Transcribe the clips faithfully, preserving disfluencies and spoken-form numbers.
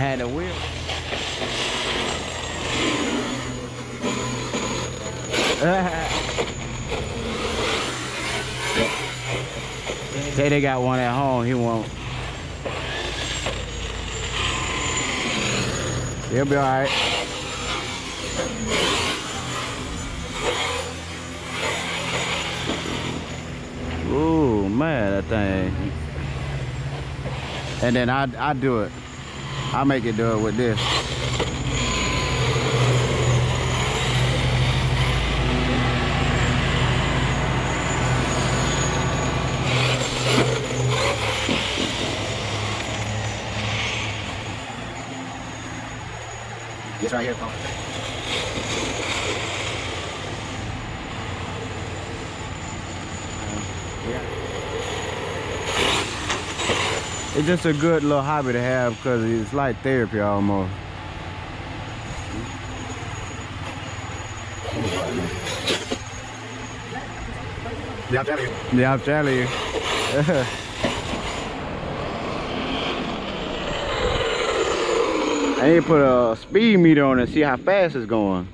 had a wheel. Say they got one at home, he won't. He'll be alright. Ooh, man, that thing. And then I I do it. I make it do it with this. It's right here, Paul. It's just a good little hobby to have because it's like therapy almost. Yeah, I'm telling you. Yeah, I'm telling you. I need to put a speed meter on and see how fast it's going.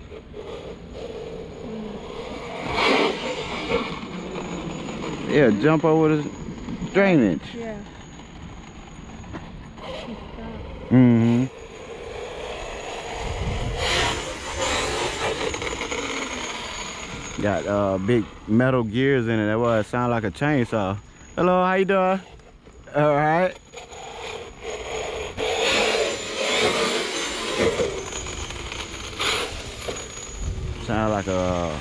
Yeah, jump over the drainage. Yeah. Mm-hmm. Got uh big metal gears in it. That was sound like a chainsaw. Hello, how you doing? All right. Sound like a.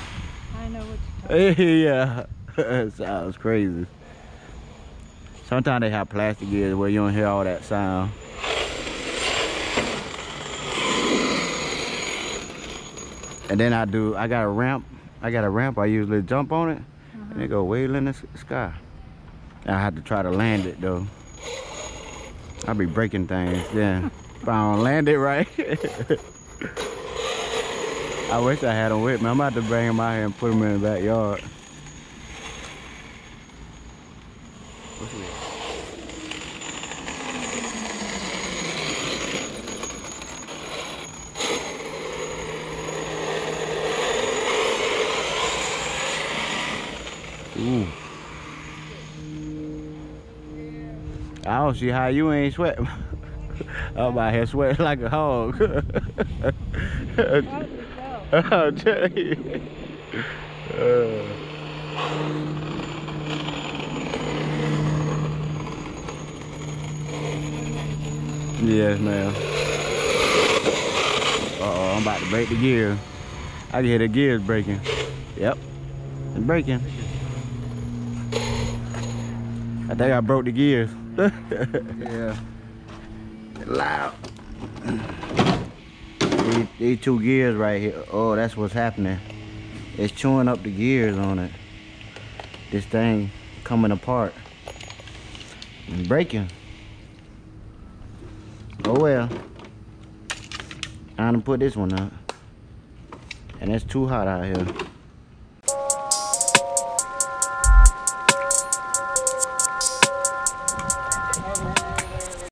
I know what you're talking about. Yeah, sounds crazy. Sometimes they have plastic gears where you don't hear all that sound. And then I do, I got a ramp, I got a ramp, I usually jump on it, uh-huh. and it go wailing in the sky. And I have to try to land it though. I be breaking things, yeah. If I don't land it right. I wish I had him with me. I'm about to bring him out here and put him in the backyard. What's it? Ooh. I don't see how you ain't sweat. I'm out here sweating like a hog. I'll tell you. Uh. Yes, ma'am. Uh-oh, I'm about to break the gear. I can hear the gears breaking. Yep, it's breaking. I think I broke the gears. Yeah. Loud. These, these two gears right here. Oh, that's what's happening. It's chewing up the gears on it. This thing coming apart. And breaking. Oh well. I'm gonna put this one up. And it's too hot out here.